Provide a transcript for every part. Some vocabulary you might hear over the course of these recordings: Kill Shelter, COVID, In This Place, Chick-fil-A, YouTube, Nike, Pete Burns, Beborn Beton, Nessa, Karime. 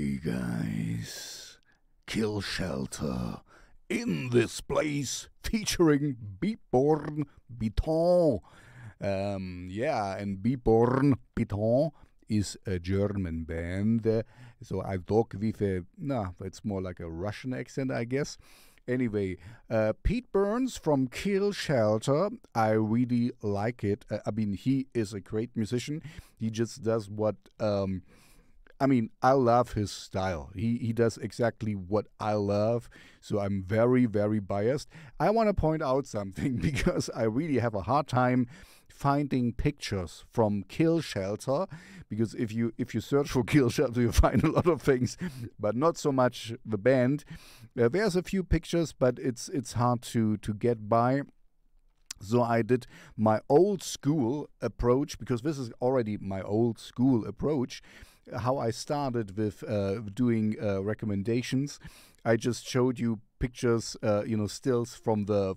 Hey guys, Kill Shelter, In This Place, featuring Beborn Beton. And Beborn Beton is a German band, so I talk with it's more like a Russian accent, I guess. Anyway, Pete Burns from Kill Shelter, I really like it. He is a great musician. He just does what... I love his style. He does exactly what I love, so I'm very, very biased. I want to point out something, because I really have a hard time finding pictures from Kill Shelter, because if you search for Kill Shelter, you find a lot of things, but not so much the band. There's a few pictures, but it's hard to get by. So I did my old school approach, because this is already my old school approach, how I started with doing recommendations. I just showed you pictures, stills from the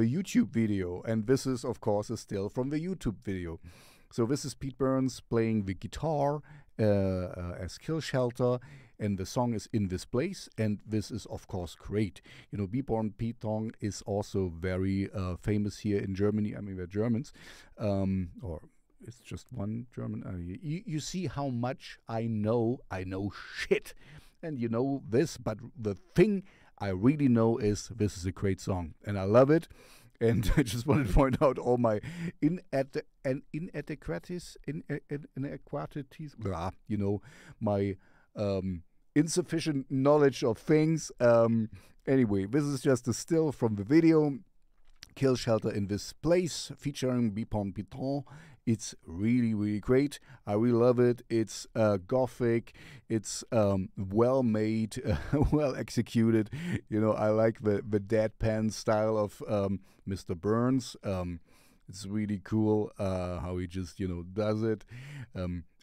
YouTube video, and this is of course a still from the YouTube video. So this is Pete Burns playing the guitar as Kill Shelter, and the song is In This Place, and this is of course great. Beborn Beton is also very famous here in Germany. They're Germans, or it's just one German. You see how much I know. I know shit, and you know this, but the thing I really know is this is a great song, and I love it. And I just wanted to point out all my inadequacies, my insufficient knowledge of things. Anyway, this is just a still from the video. Kill Shelter, In This Place, featuring Beborn Beton. It's really, really great. I really love it. It's gothic. It's well made, well executed. I like the deadpan style of Mr. Burns. It's really cool how he just does it.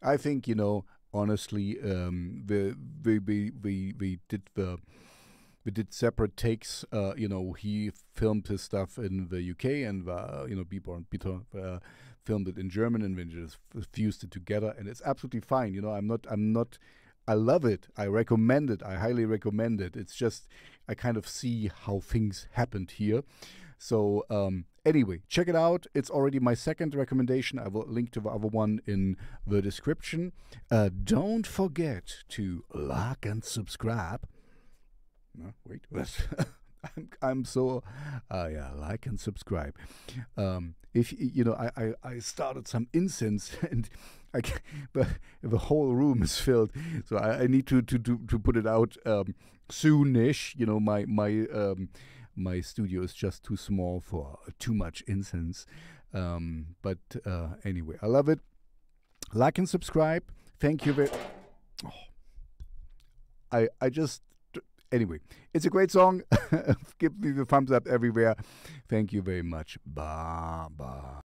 I think honestly, we did separate takes. He filmed his stuff in the UK, and Beborn Beton filmed it in German, and we just fused it together, and it's absolutely fine. I love it. I recommend it. I highly recommend it. It's just I kind of see how things happened here. So anyway, check it out. It's already my second recommendation. I will link to the other one in the description. Don't forget to like and subscribe. No, wait, I'm so like and subscribe. I started some incense, and the whole room is filled, so I need to put it out soonish. My studio is just too small for too much incense. Anyway, I love it. Like and subscribe. Thank you very. Anyway, it's a great song. Give me the thumbs up everywhere. Thank you very much. Bye-bye.